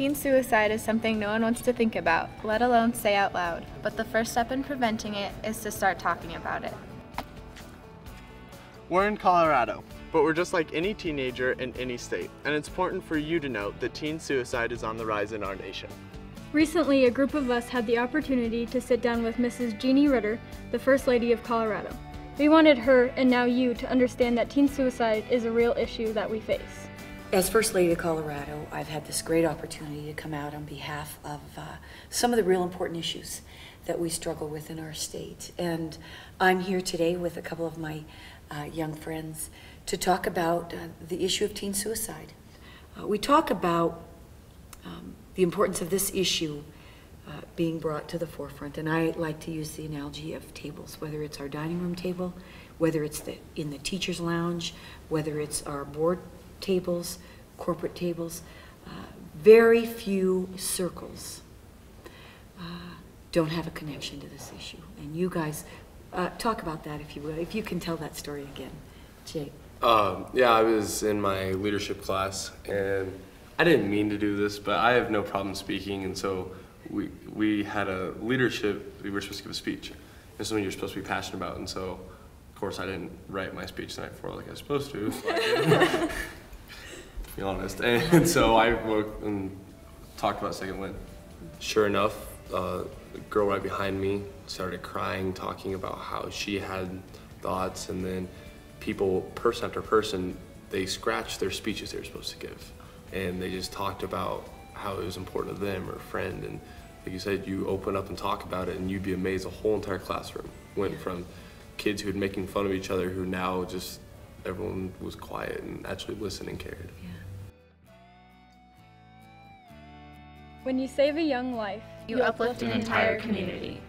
Teen suicide is something no one wants to think about, let alone say out loud. But the first step in preventing it is to start talking about it. We're in Colorado, but we're just like any teenager in any state, and it's important for you to know that teen suicide is on the rise in our nation. Recently, a group of us had the opportunity to sit down with Mrs. Jeannie Ritter, the First Lady of Colorado. We wanted her, and now you, to understand that teen suicide is a real issue that we face. As First Lady of Colorado, I've had this great opportunity to come out on behalf of some of the real important issues that we struggle with in our state. And I'm here today with a couple of my young friends to talk about the issue of teen suicide. We talk about the importance of this issue being brought to the forefront. And I like to use the analogy of tables, whether it's our dining room table, whether it's in the teacher's lounge, whether it's our board tables, corporate tables. Very few circles don't have a connection to this issue. And you guys talk about that, if you will, if you can tell that story again. Jake. Yeah, I was in my leadership class, and I didn't mean to do this, but I have no problem speaking, and so we had a leadership, we were supposed to give a speech. It's something you're supposed to be passionate about, and so, of course, I didn't write my speech the night before like I was supposed to. Be honest. And so I woke and talked about Second Wind. Sure enough, the girl right behind me started crying, talking about how she had thoughts, and then people, person after person, they scratched their speeches they were supposed to give. And they just talked about how it was important to them or a friend. And like you said, you open up and talk about it, and you'd be amazed. The whole entire classroom went from kids who had making fun of each other, who now just, everyone was quiet and actually listened and cared. Yeah. When you save a young life, you uplift an entire community.